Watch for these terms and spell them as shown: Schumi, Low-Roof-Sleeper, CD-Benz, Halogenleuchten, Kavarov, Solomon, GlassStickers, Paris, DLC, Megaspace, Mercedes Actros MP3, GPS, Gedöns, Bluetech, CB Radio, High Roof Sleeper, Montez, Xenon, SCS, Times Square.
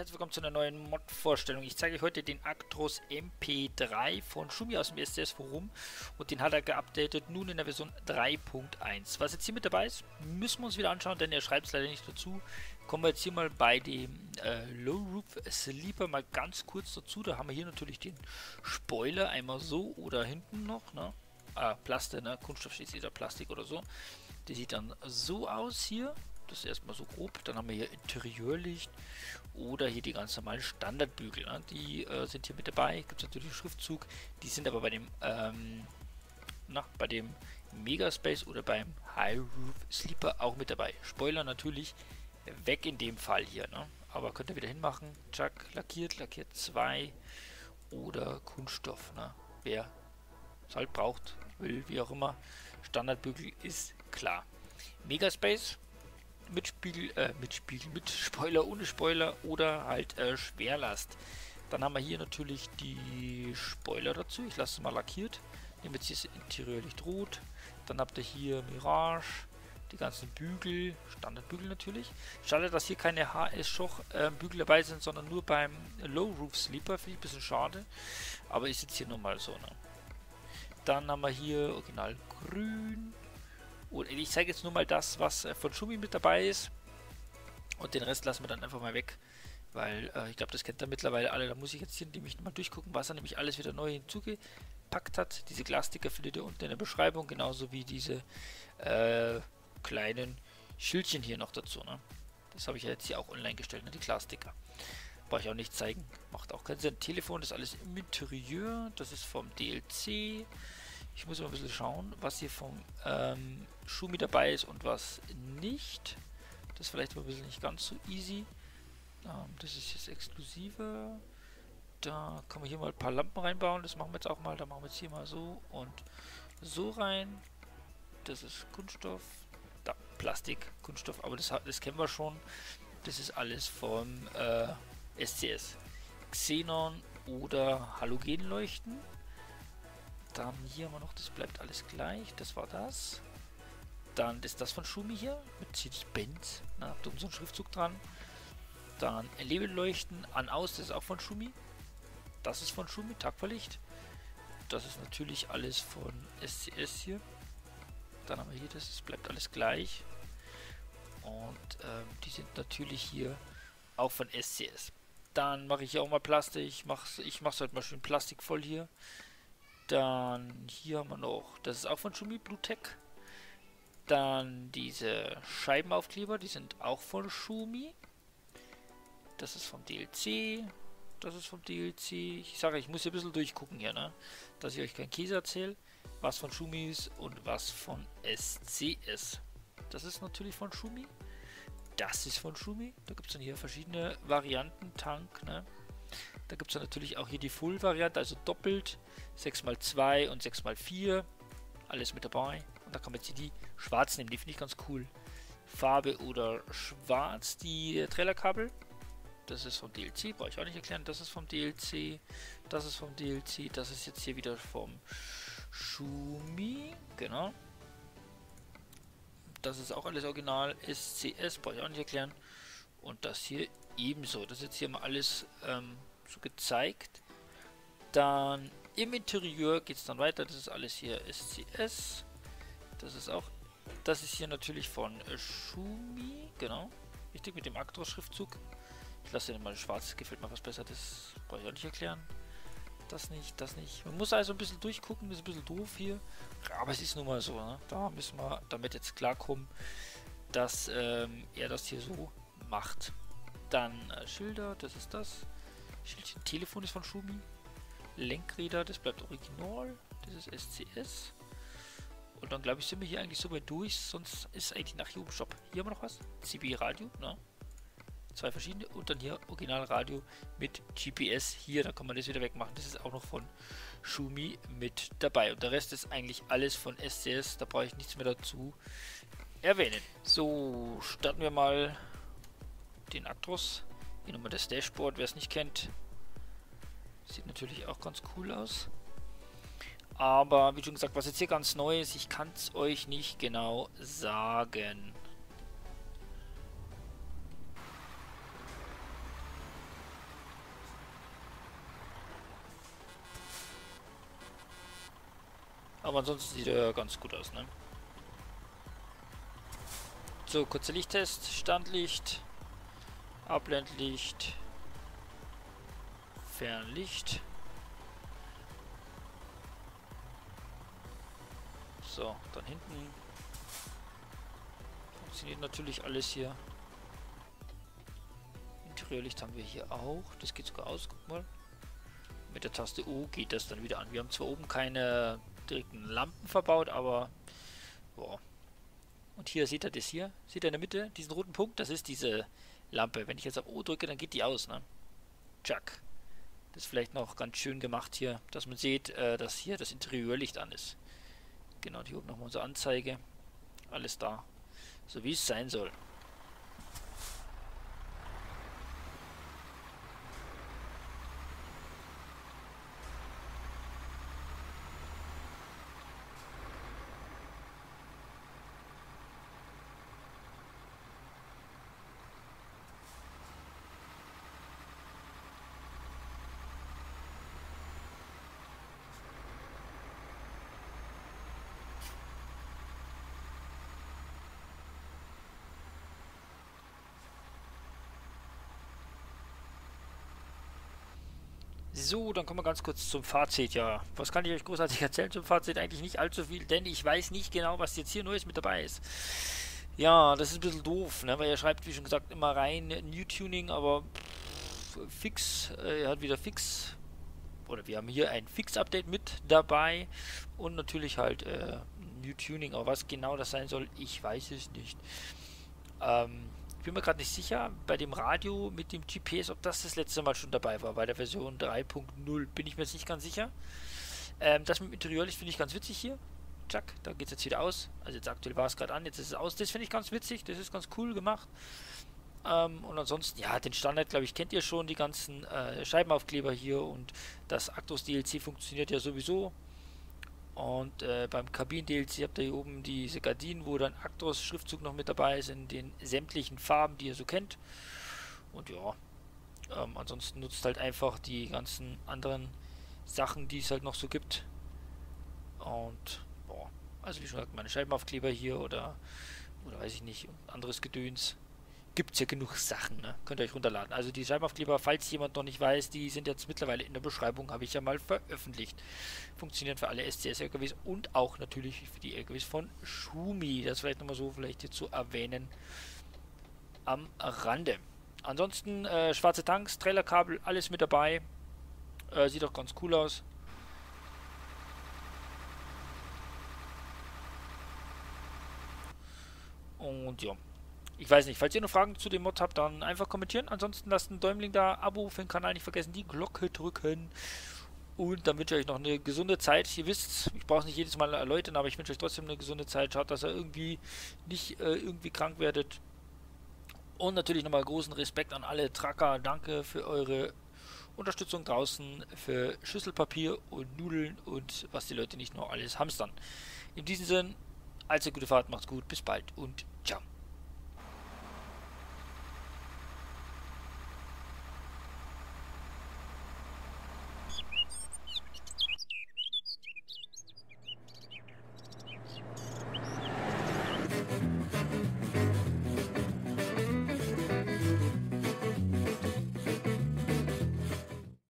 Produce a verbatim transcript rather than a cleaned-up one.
herzlich willkommen zu einer neuen Mod-Vorstellung. Ich zeige euch heute den Actros M P drei von Schumi aus dem S C S Forum und den hat er geupdatet, nun in der Version drei Punkt eins. Was jetzt hier mit dabei ist, müssen wir uns wieder anschauen, denn er schreibt es leider nicht dazu. Kommen wir jetzt hier mal bei dem äh, Low-Roof-Sleeper mal ganz kurz dazu. Da haben wir hier natürlich den Spoiler, einmal so oder hinten noch, ne? Ah, Plaste, ne? Kunststoff steht wieder, Plastik oder so. Der sieht dann so aus hier. Das erstmal so grob. Dann haben wir hier Interieurlicht oder hier die ganz normalen Standardbügel. Ne? Die äh, sind hier mit dabei. Gibt es natürlich Schriftzug. Die sind aber bei dem ähm, na, bei dem Megaspace oder beim High Roof Sleeper auch mit dabei. Spoiler natürlich weg in dem Fall hier. Ne? Aber könnt ihr wieder hinmachen. Chuck, lackiert, lackiert zwei oder Kunststoff. Ne? Wer es halt braucht, will, wie auch immer. Standardbügel ist klar. Megaspace mit Spiegel, äh, mit Spiegel, mit Spoiler, ohne Spoiler oder halt äh, Schwerlast. Dann haben wir hier natürlich die Spoiler dazu. Ich lasse es mal lackiert. Nehmen jetzt dieses Interieurlicht rot. Dann habt ihr hier Mirage, die ganzen Bügel, Standardbügel natürlich. Schade, dass hier keine H S-Schoch äh, Bügel dabei sind, sondern nur beim Low-Roof-Sleeper. Finde ich ein bisschen schade. Aber ist jetzt hier nochmal so. Ne? Dann haben wir hier original grün. Und ich zeige jetzt nur mal das, was von Schumi mit dabei ist. Und den Rest lassen wir dann einfach mal weg. Weil äh, ich glaube, das kennt ihr mittlerweile alle. Da muss ich jetzt hier nämlich mal durchgucken, was er nämlich alles wieder neu hinzugepackt hat. Diese Glasticker findet ihr unten in der Beschreibung. Genauso wie diese äh, kleinen Schildchen hier noch dazu. Ne? Das habe ich ja jetzt hier auch online gestellt, ne? Die Glasticker. Brauche ich auch nicht zeigen. Macht auch keinen Sinn. Telefon ist alles im Interieur. Das ist vom D L C. Ich muss mal ein bisschen schauen, was hier vom ähm, Schumi dabei ist und was nicht. Das ist vielleicht mal ein bisschen nicht ganz so easy. Ähm, das ist jetzt exklusive. Da kann man hier mal ein paar Lampen reinbauen. Das machen wir jetzt auch mal. Da machen wir jetzt hier mal so und so rein. Das ist Kunststoff. Da, Plastik, Kunststoff. Aber das, das kennen wir schon. Das ist alles vom äh, S C S. Xenon oder Halogenleuchten. Dann hier haben wir noch, das bleibt alles gleich, das war das. Dann ist das von Schumi hier, mit C D-Benz, da habt ihr unseren Schriftzug dran. Dann Lebelleuchten an aus, das ist auch von Schumi. Das ist von Schumi, Tagverlicht. Das ist natürlich alles von S C S hier. Dann haben wir hier das, das bleibt alles gleich. Und ähm, die sind natürlich hier auch von S C S. Dann mache ich hier auch mal Plastik, ich mache es ich mach's halt mal schön Plastik voll hier. Dann hier haben wir noch, das ist auch von Schumi, Bluetech. Dann diese Scheibenaufkleber, die sind auch von Schumi. Das ist vom D L C. Das ist vom D L C. Ich sage, ich muss hier ein bisschen durchgucken hier, ne? Dass ich euch keinen Käse erzähle. Was von Schumi ist und was von S C S. Das ist natürlich von Schumi. Das ist von Schumi. Da gibt es dann hier verschiedene Varianten. Tank, ne? Da gibt es ja natürlich auch hier die Full-Variante, also doppelt, sechs mal zwei und sechs mal vier, alles mit dabei. Und da kann man jetzt hier die schwarz nehmen, die finde ich ganz cool. Farbe oder schwarz, die Trailerkabel, das ist vom D L C, brauche ich auch nicht erklären, das ist vom D L C, das ist vom D L C, das ist jetzt hier wieder vom Schumi, genau. Das ist auch alles original, S C S, brauche ich auch nicht erklären. Und das hier ebenso. Das ist jetzt hier mal alles ähm, so gezeigt. Dann im Interieur geht es dann weiter. Das ist alles hier S C S. Das ist auch. Das ist hier natürlich von äh, Schumi. Genau. Richtig, mit dem Actros-Schriftzug. Ich lasse den mal schwarz. Gefällt mir was besser. Das brauche ich auch nicht erklären. Das nicht, das nicht. Man muss also ein bisschen durchgucken. Das ist ein bisschen doof hier. Aber es ist nun mal so. Ne? Da müssen wir damit jetzt klarkommen, dass ähm, er das hier so macht. Dann äh, Schilder, das ist das. Schildchen, Telefon ist von Schumi. Lenkräder, das bleibt original. Das ist S C S. Und dann glaube ich, sind wir hier eigentlich so weit durch. Sonst ist eigentlich nach hier oben Shop. Hier haben wir noch was. C B Radio, ne? Zwei verschiedene. Und dann hier Original Radio mit G P S. Hier, da kann man das wieder wegmachen. Das ist auch noch von Schumi mit dabei. Und der Rest ist eigentlich alles von S C S. Da brauche ich nichts mehr dazu erwähnen. So, starten wir mal den Actros. Hier nochmal das Dashboard, wer es nicht kennt. Sieht natürlich auch ganz cool aus. Aber wie schon gesagt, was jetzt hier ganz neu ist, ich kann es euch nicht genau sagen. Aber ansonsten sieht er ganz gut aus, ne? So, kurzer Lichttest. Standlicht, Abblendlicht, Fernlicht. So, dann hinten. Funktioniert natürlich alles hier. Interieurlicht haben wir hier auch. Das geht sogar aus, guck mal. Mit der Taste U geht das dann wieder an. Wir haben zwar oben keine direkten Lampen verbaut, aber... Boah. Und hier seht ihr das hier. Seht ihr in der Mitte diesen roten Punkt? Das ist diese Lampe. Wenn ich jetzt auf O drücke, dann geht die aus, ne? Tschack. Das ist vielleicht noch ganz schön gemacht hier, dass man sieht, äh, dass hier das Interieurlicht an ist. Genau, hier oben nochmal unsere Anzeige. Alles da. So wie es sein soll. So, dann kommen wir ganz kurz zum Fazit, ja. Was kann ich euch großartig erzählen zum Fazit? Eigentlich nicht allzu viel, denn ich weiß nicht genau, was jetzt hier Neues mit dabei ist. Ja, das ist ein bisschen doof, ne? Weil er schreibt, wie schon gesagt, immer rein New Tuning, aber fix, er hat wieder fix, oder wir haben hier ein Fix-Update mit dabei und natürlich halt äh, New Tuning, aber was genau das sein soll, ich weiß es nicht. Ähm... Ich bin mir gerade nicht sicher, bei dem Radio mit dem G P S, ob das das letzte Mal schon dabei war, bei der Version drei punkt null, bin ich mir jetzt nicht ganz sicher. Ähm, das mit dem Interieurlicht finde ich ganz witzig hier. Zack, da geht es jetzt wieder aus. Also jetzt aktuell war es gerade an, jetzt ist es aus. Das finde ich ganz witzig, das ist ganz cool gemacht. Ähm, und ansonsten, ja, den Standard, glaube ich, kennt ihr schon, die ganzen äh, Scheibenaufkleber hier und das Actros D L C funktioniert ja sowieso. Und äh, beim Kabinen-D L C habt ihr hier oben diese Gardinen, wo dann Actros-Schriftzug noch mit dabei ist, in den sämtlichen Farben, die ihr so kennt. Und ja, ähm, ansonsten nutzt halt einfach die ganzen anderen Sachen, die es halt noch so gibt. Und, boah, also wie schon gesagt, meine Scheibenaufkleber hier oder, oder weiß ich nicht, anderes Gedöns. Gibt es ja genug Sachen, ne? Könnt ihr euch runterladen. Also die Scheibenaufkleber, falls jemand noch nicht weiß, die sind jetzt mittlerweile in der Beschreibung, habe ich ja mal veröffentlicht. Funktionieren für alle S C S-L K Ws und auch natürlich für die L K Ws von Schumi. Das vielleicht nochmal so vielleicht hier zu erwähnen am Rande. Ansonsten äh, schwarze Tanks, Trailerkabel, alles mit dabei. Äh, sieht doch ganz cool aus. Und ja. Ich weiß nicht, falls ihr noch Fragen zu dem Mod habt, dann einfach kommentieren. Ansonsten lasst einen Däumling da, Abo für den Kanal nicht vergessen, die Glocke drücken. Und dann wünsche ich euch noch eine gesunde Zeit. Ihr wisst, ich brauche es nicht jedes Mal erläutern, aber ich wünsche euch trotzdem eine gesunde Zeit. Schaut, dass ihr irgendwie nicht äh, irgendwie krank werdet. Und natürlich nochmal großen Respekt an alle Trucker. Danke für eure Unterstützung draußen, für Schüsselpapier und Nudeln und was die Leute nicht noch alles hamstern. In diesem Sinne, allzu gute Fahrt, macht's gut, bis bald und ciao.